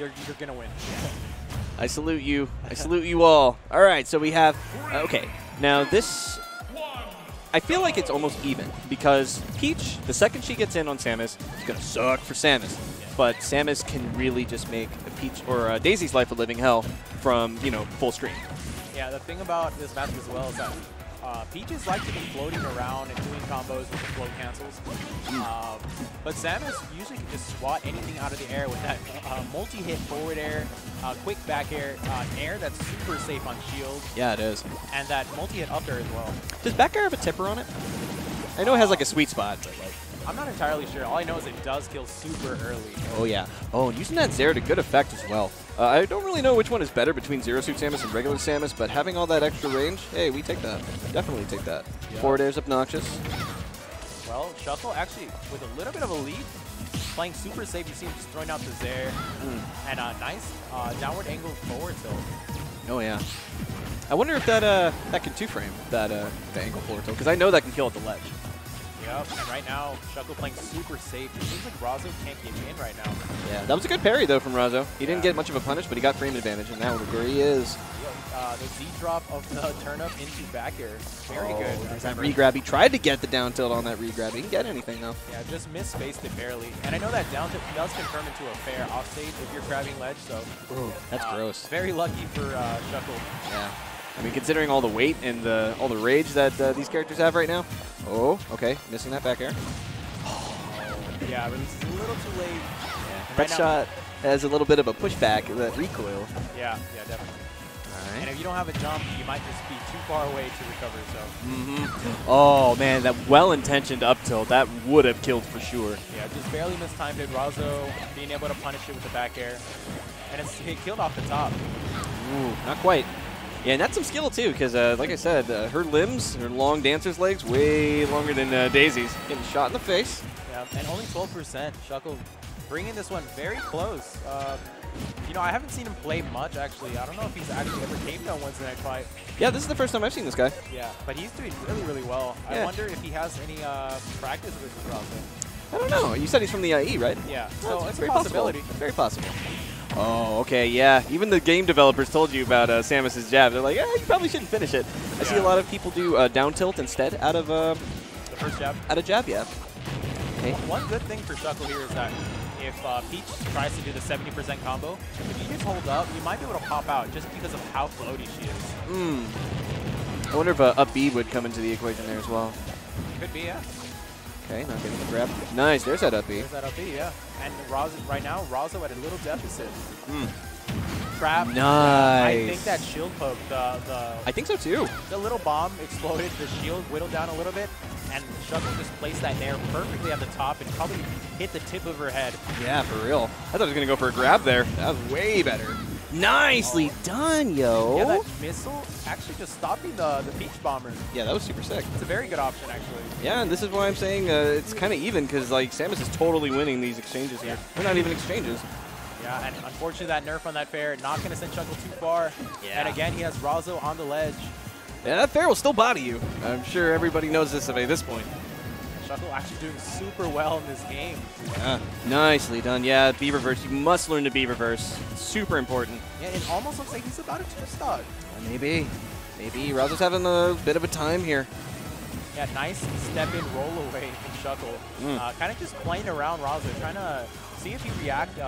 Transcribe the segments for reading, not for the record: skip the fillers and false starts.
you're gonna win. I salute you. I salute you all. All right, so we have. Okay, now this. I feel like it's almost even because Peach, the second she gets in on Samus, it's gonna suck for Samus. But Samus can really just make Peach or Daisy's life a living hell from full screen. Yeah, the thing about this match as well is that Peaches like to be floating around and doing combos with the float cancels, but Samus usually can just swat anything out of the air with that multi-hit forward air, quick back air, air that's super safe on shield. Yeah, it is. And that multi-hit up air as well. Does back air have a tipper on it? I know it has like a sweet spot, but like... I'm not entirely sure. All I know is it does kill super early. Oh, yeah. Oh, and using that Zair to good effect as well. I don't really know which one is better between Zero Suit Samus and regular Samus, but having all that extra range, hey, we take that. Definitely take that. Yeah. Forward air's obnoxious. Well, Shuckle actually, with a little bit of a lead, playing super safe, you see him just throwing out the Zair. And a nice downward angle forward tilt. Oh, yeah. I wonder if that that can two-frame, that the angle forward tilt, because I know that can kill at the ledge. Yep, and right now, Shuckle playing super safe. It seems like Razo can't get in right now. Yeah, that was a good parry, though, from Razo. He didn't get much of a punish, but he got frame advantage, and now where he is. The Z-drop of the turn-up into back air. Very good. There's that re-grab. He tried to get the down tilt on that re-grab. He didn't get anything, though. Yeah, just misspaced it barely. And I know that down tilt does confirm into a fair offstage if you're grabbing ledge, so... Ooh, that's gross. Very lucky for Shuckle. Yeah. I mean, considering all the weight and all the rage that these characters have right now. Oh, okay. Missing that back air. Yeah, but it's a little too late. Yeah. That right shot has a little bit of a pushback, that recoil. Yeah, yeah, definitely. All right. And if you don't have a jump, you might just be too far away to recover, so. Oh, man, that well-intentioned up tilt, that would have killed for sure. Yeah, just barely mistimed it. Razo being able to punish it with the back air. And it killed off the top. Ooh, not quite. Yeah, and that's some skill, too, because, like I said, her limbs, her long dancer's legs, way longer than Daisy's. Getting shot in the face. Yeah, and only 12%. Shuckle bringing this one very close. I haven't seen him play much, actually. I don't know if he's actually ever came down Wednesday Night Fight. Yeah, this is the first time I've seen this guy. Yeah, but he's doing really, really well. Yeah. I wonder if he has any practice with this Razo. I don't know. You said he's from the IE, right? Yeah, so it's a possibility. Very possible. Oh, okay, yeah. Even the game developers told you about Samus's jab. They're like, you probably shouldn't finish it. I see a lot of people do down tilt instead out of the first jab. Out of jab, yeah. Okay. One good thing for Shuckle here is that if Peach tries to do the 70% combo, if you just hold up, you might be able to pop out just because of how floaty she is. I wonder if up B would come into the equation there as well. Could be, yeah. Okay, not getting the grab. Nice, there's that up B. There's that up B, yeah. And Razo, right now, Razo at a little deficit. Trap. Nice. I think that shield poke, I think so too. The little bomb exploded, the shield whittled down a little bit, and Shuckle just placed that there perfectly at the top and probably hit the tip of her head. Yeah, for real. I thought I was going to go for a grab there. That was way better. Nicely done, yo. Yeah, that missile actually just stopping the Peach Bomber. Yeah, that was super sick. It's a very good option, actually. Yeah, and this is why I'm saying it's kind of even, because like Samus is totally winning these exchanges here. They're not even exchanges. Yeah, and unfortunately that nerf on that fair, not going to send Shuckle too far. Yeah. And again, he has Razo on the ledge. Yeah, that fair will still body you. I'm sure everybody knows this at this point. Shuckle actually doing super well in this game. Yeah, nicely done. Yeah, B reverse. You must learn to B reverse. It's super important. Yeah, it almost looks like he's about a two-stock. Yeah, maybe. Maybe. Razo's having a bit of a time here. Yeah, nice step-in roll away from Shuckle. Kind of just playing around Razo, trying to see if he reacts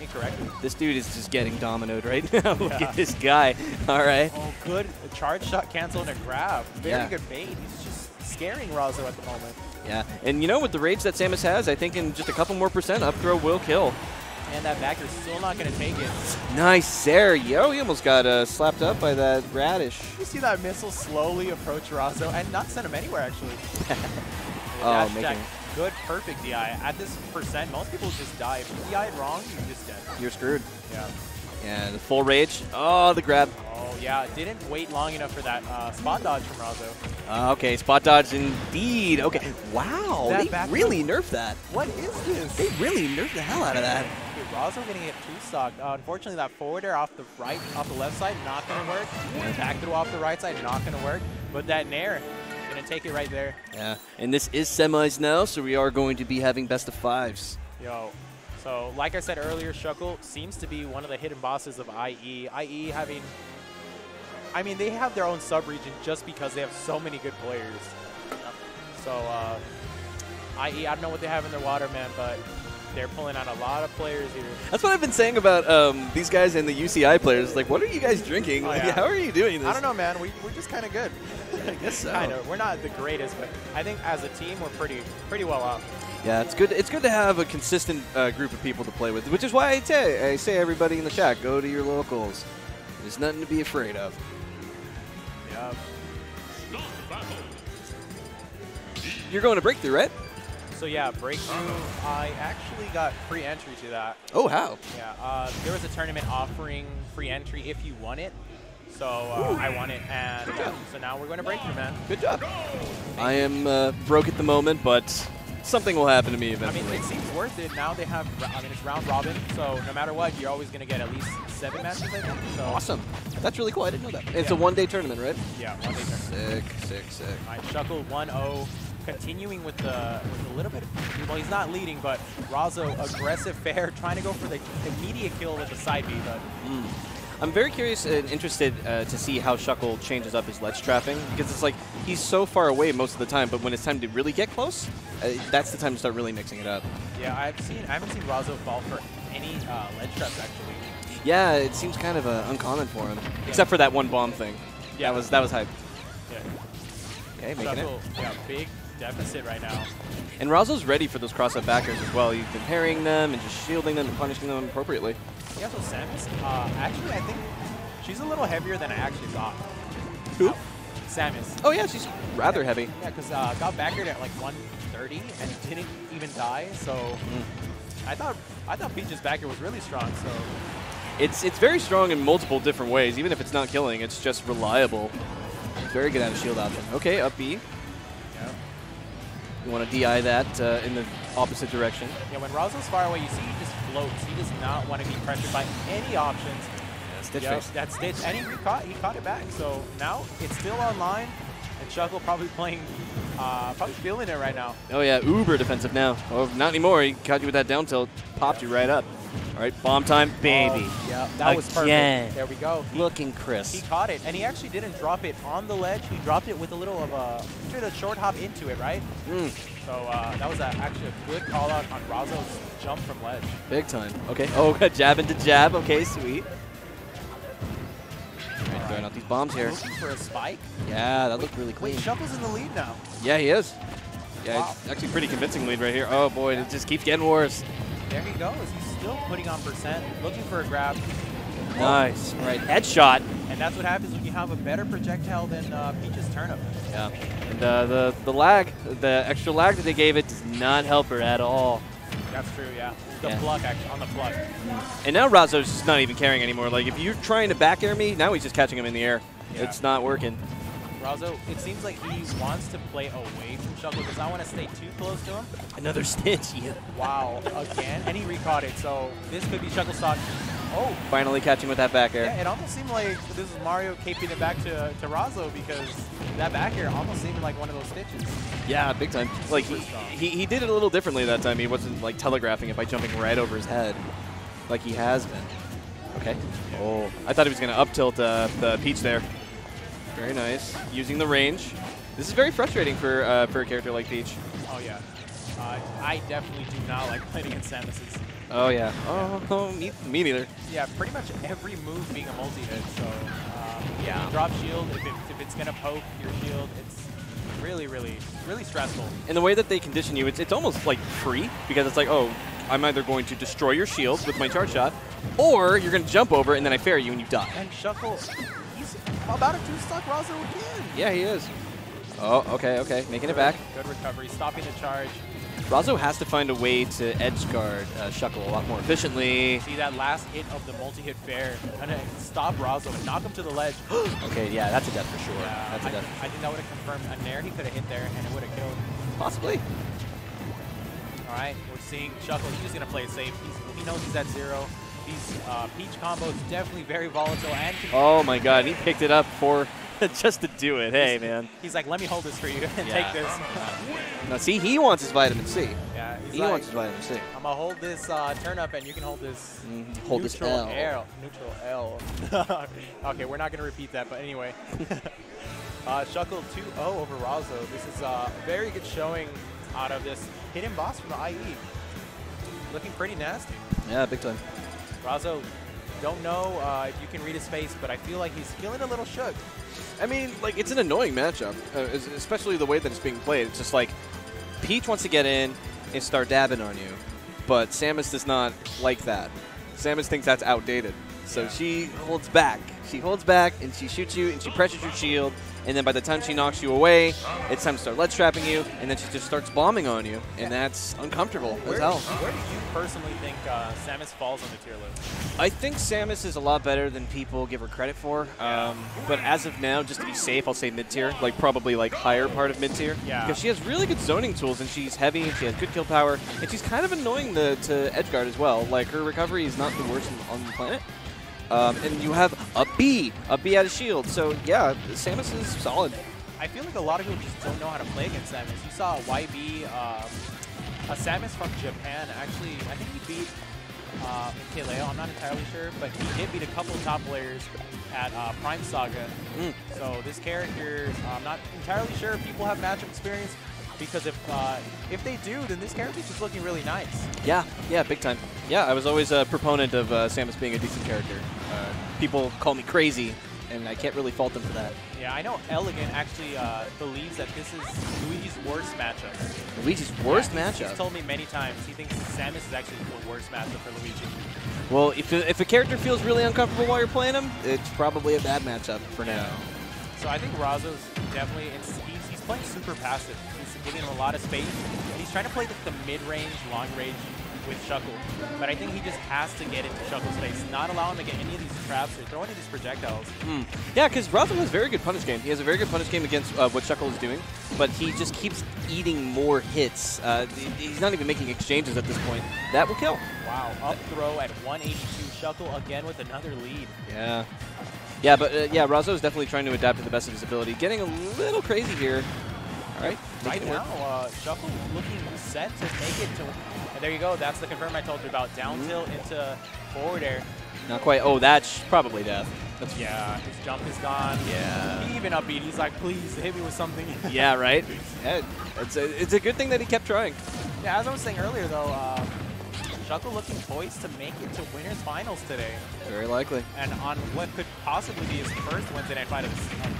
incorrectly. This dude is just getting dominoed right now. Look at this guy. All right. Oh, good. A charge shot cancel and a grab. Very good bait. He's just scaring Razo at the moment. Yeah, and with the rage that Samus has, I think in just a couple more %, up throw will kill. And that backer is still not going to take it. Nice there, yo. He almost got slapped up by that radish. You see that missile slowly approach Razo and not send him anywhere, actually. Oh, making good, perfect DI. At this %, most people just die. If you DI wrong, you're just dead. You're screwed. Yeah. Yeah, the full rage. Oh, the grab. Oh, yeah. Didn't wait long enough for that spot dodge from Razo. Okay, spot dodge indeed. Okay. Wow, they really nerfed that. What is this? They really nerfed the hell out of that. Dude, Razo getting hit two-socked. Unfortunately, that forward air off the left side, not going to work. Back throw off the right side, not going to work. But that nair, going to take it right there. Yeah, and this is semis now, so we are going to be having best of 5s. Yo. So, like I said earlier, Shuckle seems to be one of the hidden bosses of IE. IE having... I mean, they have their own sub-region just because they have so many good players. So, IE, I don't know what they have in their water, man, but they're pulling out a lot of players here. That's what I've been saying about these guys and the UCI players. Like, what are you guys drinking? Oh, yeah. Like, how are you doing this? I don't know, man. We're just kind of good. I guess so. I know. We're not the greatest, but I think as a team, we're pretty well off. Yeah, it's good. It's good to have a consistent group of people to play with, which is why I say everybody in the chat, go to your locals. There's nothing to be afraid of. Yep. You're going to Breakthrough, right? So yeah, Breakthrough. I actually got free entry to that. Oh, how? Yeah, there was a tournament offering free entry if you won it. So I won it, and so now we're going to Breakthrough, man. Good job. I am broke at the moment, but something will happen to me eventually. I mean, it seems worth it. Now they have, I mean, it's round robin, so no matter what, you're always going to get at least 7 matches, I think. So. Awesome. That's really cool. I didn't know that. It's a one-day tournament, right? Yeah, one-day tournament. Sick. All right, Shuckle 1-0, continuing with a little bit of, well, he's not leading, but Razo, aggressive fair, trying to go for the immediate kill with the side B, but... I'm very curious and interested to see how Shuckle changes up his ledge trapping, because it's like he's so far away most of the time, but when it's time to really get close, that's the time to start really mixing it up. Yeah, I haven't seen Razo fall for any ledge traps, actually. Yeah, it seems kind of uncommon for him, except for that one bomb thing. Yeah, that was hype. Yeah. Okay, making Shuckle, it. Yeah, big deficit right now. And Razo's ready for those cross-up backers as well. He's been parrying them and just shielding them and punishing them appropriately. Yeah, so Samus, actually, I think she's a little heavier than I actually thought. Who? Samus. Oh, yeah, she's rather heavy. Yeah, because got backered at, like, 130 and didn't even die, so I thought Peach's backer was really strong, so... It's very strong in multiple different ways. Even if it's not killing, it's just reliable. Very good at a shield option. Okay, up B. Yeah. You want to DI that in the opposite direction. Yeah, when Razo's far away, you see he just floats. He does not want to be pressured by any options. Yeah, stitch face. That stitch, and he caught it back. So now it's still online, and Shuckle probably playing, probably feeling it right now. Oh yeah, uber defensive now. Oh, not anymore. He caught you with that down tilt, popped you right up. All right, bomb time, baby. Oh, yeah, that was perfect. There we go. Looking crisp. He caught it, and he actually didn't drop it on the ledge. He dropped it with a little of a short hop into it, right? So that was actually a good call out on Razo's jump from ledge. Big time. Okay. Oh, jab into jab. Okay, sweet. All right, throwing out these bombs here. Looking for a spike. Yeah, that looked really clean. Wait, Shuckle's in the lead now. Yeah, he is. Yeah, wow. It's actually pretty convincing lead right here. Oh boy, it just keeps getting worse. There he goes. He's still putting on percent, looking for a grab. Nice. Right, headshot. And that's what happens when you have a better projectile than Peach's turnip. Yeah. And the lag, the extra lag that they gave it does not help her at all. That's true, yeah. The pluck, actually, on the pluck. And now Razo's just not even caring anymore. Like, if you're trying to back air me, now he's just catching him in the air. Yeah. It's not working. Razo, it seems like he wants to play away from Shuckle. Does not want to stay too close to him. Another stitch, yeah. Wow, again. And he re-caught it, so this could be Shuckle's stock. Oh. Finally catching with that back air. Yeah, it almost seemed like this was Mario caping it back to Razo, because that back air almost seemed like one of those stitches. Yeah, big time. Like, he did it a little differently that time. He wasn't, like, telegraphing it by jumping right over his head like he has been. Okay. Oh, I thought he was going to up-tilt the Peach there. Very nice. Using the range. This is very frustrating for a character like Peach. Oh, yeah. I definitely do not like playing against Samus's. Oh, yeah. Oh, me neither. Yeah, pretty much every move being a multi-hit. So, yeah. Drop shield, if it's going to poke your shield, it's really, really, really stressful. And the way that they condition you, it's almost like free, because it's like, oh, I'm either going to destroy your shield with my charge shot, or you're going to jump over and then I fair you and you die. And Shuckle... About a two-stock Razo again. Yeah, he is. Oh, okay. Making it back. Good recovery. Stopping the charge. Razo has to find a way to edge guard Shuckle a lot more efficiently. See that last hit of the multi-hit fair. And stop Razo and knock him to the ledge. Okay, yeah, that's a death for sure. Yeah, that's a death. I think that would have confirmed a nair. He could have hit there and it would have killed. Possibly. All right, we're seeing Shuckle. He's just going to play it safe. He knows he's at zero. These Peach combo is definitely very volatile. And oh my god, he picked it up for just to do it. Hey, man. He's like, let me hold this for you and take this. Now, see, he wants his vitamin C. Yeah, He wants to fight him sick. I'm gonna hold this turn up, and you can hold this. Hold this L. Neutral L. Okay, we're not gonna repeat that, but anyway. Shuckle 2-0 over Razo. This is a very good showing out of this hidden boss from the IE. Looking pretty nasty. Yeah, big time. Razo, don't know if you can read his face, but I feel like he's feeling a little shook. I mean, like, it's an annoying matchup, especially the way that it's being played. It's just like Peach wants to get in and start dabbing on you, but Samus does not like that. Samus thinks that's outdated, so she holds back. She holds back, and she shoots you, and she pressures your shield, and then by the time she knocks you away, it's time to start ledge trapping you, and then she just starts bombing on you, and that's uncomfortable as hell. Where do you personally think Samus falls on the tier list? I think Samus is a lot better than people give her credit for, but as of now, just to be safe, I'll say mid-tier, like probably like higher part of mid-tier, because she has really good zoning tools, and she's heavy, and she has good kill power, and she's kind of annoying to edgeguard as well. Like, her recovery is not the worst on the planet. And you have a B out of shield. So, yeah, Samus is solid. I feel like a lot of people just don't know how to play against Samus. You saw a YB, a Samus from Japan, actually. I think he beat Kaleo, I'm not entirely sure, but he did beat a couple top players at Prime Saga. So this character, I'm not entirely sure if people have matchup experience, because if they do, then this character's just looking really nice. Yeah, yeah, big time. Yeah, I was always a proponent of Samus being a decent character. People call me crazy, and I can't really fault them for that. Yeah, I know Elegant actually believes that this is Luigi's worst matchup. Luigi's worst matchup? He's told me many times he thinks Samus is actually the worst matchup for Luigi. Well, if a character feels really uncomfortable while you're playing him, it's probably a bad matchup for now. So I think Razo's definitely, he's playing super passive. He's giving him a lot of space. He's trying to play the mid-range, long-range with Shuckle, but I think he just has to get into Shuckle's face, not allow him to get any of these traps or throw any of these projectiles. Yeah, because Razo has a very good punish game. He has a very good punish game against what Shuckle is doing, but he just keeps eating more hits. He's not even making exchanges at this point. That will kill. Wow, up throw at 182. Shuckle again with another lead. Yeah. Yeah, but yeah, Razo is definitely trying to adapt to the best of his ability. Getting a little crazy here. All right. Right now, Shuckle looking set to make it to... And there you go. That's the confirm I told you about. Down tilt into forward air. Not quite. Oh, that's probably death. That's his jump is gone. Yeah. Even up beat. He's like, please, hit me with something. Yeah, right? Yeah, it's a good thing that he kept trying. Yeah, as I was saying earlier, though, Shuckle looking poised to make it to Winners Finals today. Very likely. And on what could possibly be his first Wednesday Night Fight of the season.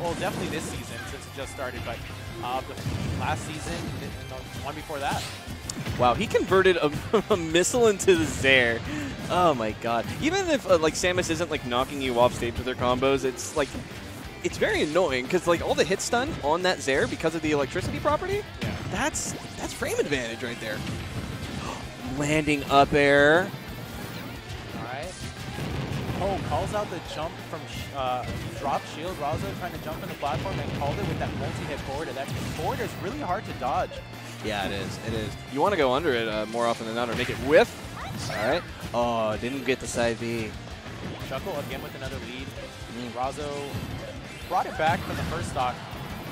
Well, definitely this season, since it just started, but the last season and the one before that. Wow, he converted a missile into the Zair. Oh my god. Even if like Samus isn't like knocking you off stage with her combos, it's like it's very annoying because like all the hit stun on that Zair because of the electricity property, that's frame advantage right there. Landing up air. Oh, calls out the jump from drop shield. Razo trying to jump on the platform and called it with that multi-hit forward. That forward is really hard to dodge. Yeah, it is. It is. You want to go under it more often than not, or make it whiff. All right. Oh, didn't get the side B. Shuckle again with another lead. Razo brought it back from the first stock,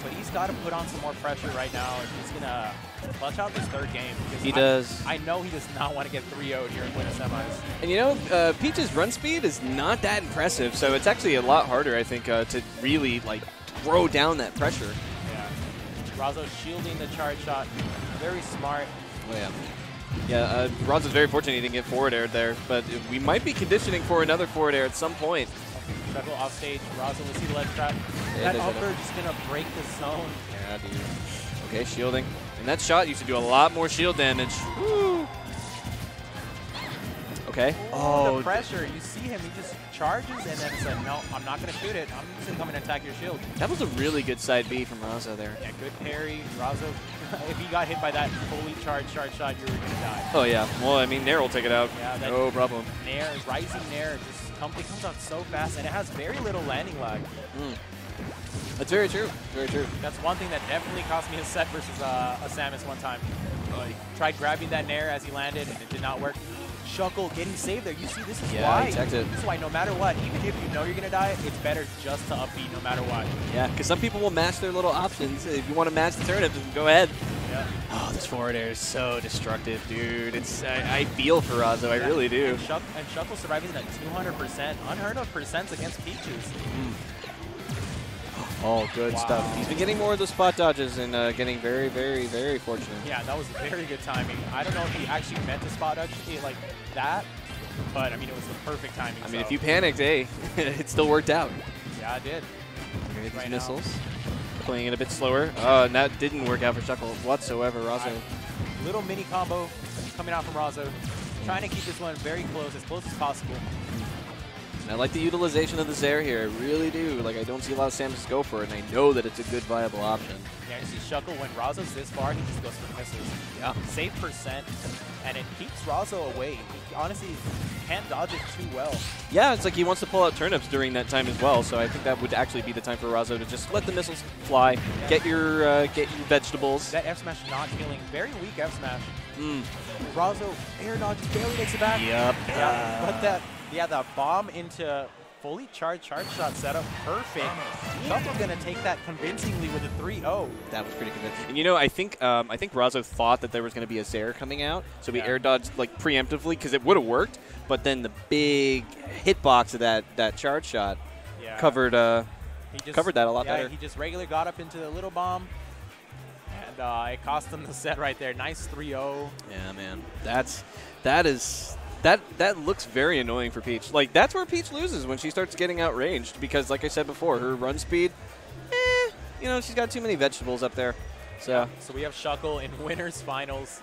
but he's got to put on some more pressure right now if he's gonna clutch out this third game. He does. I know he does not want to get 3-0'd here in winter semis. And you know, Peach's run speed is not that impressive, so it's actually a lot harder, I think, to really like throw down that pressure. Yeah. Razo shielding the charge shot. Very smart. Oh, yeah. Yeah, Razo's very fortunate he didn't get forward aired there, but we might be conditioning for another forward air at some point. Shuckle off stage. Razo will see the ledge trap. That upper just going to break the zone. Yeah, dude. Okay, shielding. And that shot used to do a lot more shield damage. Woo! Okay. Oh, the pressure. You see him. He just charges and then it's like, no, I'm not going to shoot it. I'm just going to come and attack your shield. That was a really good side B from Razo there. Yeah, good parry. Razo, if he got hit by that fully charged charge shot, you were going to die. Oh, yeah. Well, I mean, Nair will take it out. Yeah, no problem. Nair, rising Nair, just comes out so fast and it has very little landing lag. That's very true. Very true. That's one thing that definitely cost me a set versus a Samus one time. Tried grabbing that Nair as he landed, and it did not work. Shuckle getting saved there. You see, this is why. This is why no matter what, even if you know you're going to die, it's better just to upbeat no matter what. Yeah, because some people will mash their little options. If you want to mash the turn-up, then go ahead. Yeah. Oh, this forward air is so destructive, dude. I feel for Razo, I really do. And Shuckle surviving that 200%. Unheard of percents against Peaches. Oh, good stuff. He's been getting more of the spot dodges and getting very, very, very fortunate. Yeah, that was very good timing. I don't know if he actually meant to spot dodge like that, but I mean, it was the perfect timing. I mean, if you panicked, hey, it still worked out. Yeah, it did. Here's these missiles. Playing it a bit slower. And that didn't work out for Shuckle whatsoever. Razo. Little mini combo coming out from Razo. Trying to keep this one very close as possible. And I like the utilization of the Zair here. I really do. Like, I don't see a lot of Samus go for it, and I know that it's a good, viable option. Yeah, you see Shuckle, when Razo's this far, he just goes for missiles. Yeah. Save percent, and it keeps Razo away. He honestly can't dodge it too well. Yeah, it's like he wants to pull out turnips during that time as well, so I think that would actually be the time for Razo to just let the missiles fly, yeah. get your vegetables. That F smash not killing. Very weak F smash. Razo air dodge barely takes it back. Yep. Yeah, but that... Yeah, the bomb into fully charged charge shot setup, perfect. Shuckle gonna take that convincingly with a 3-0. That was pretty convincing. And you know, I think Razo thought that there was gonna be a Zair coming out, so we air dodged like preemptively because it would have worked. But then the big hitbox of that charge shot covered covered that a lot better. He just regularly got up into the little bomb. And it cost him the set right there. Nice 3-0. Yeah, man, that looks very annoying for Peach. Like, that's where Peach loses, when she starts getting outranged, because like I said before, her run speed, you know, she's got too many vegetables up there. So we have Shuckle in winners finals.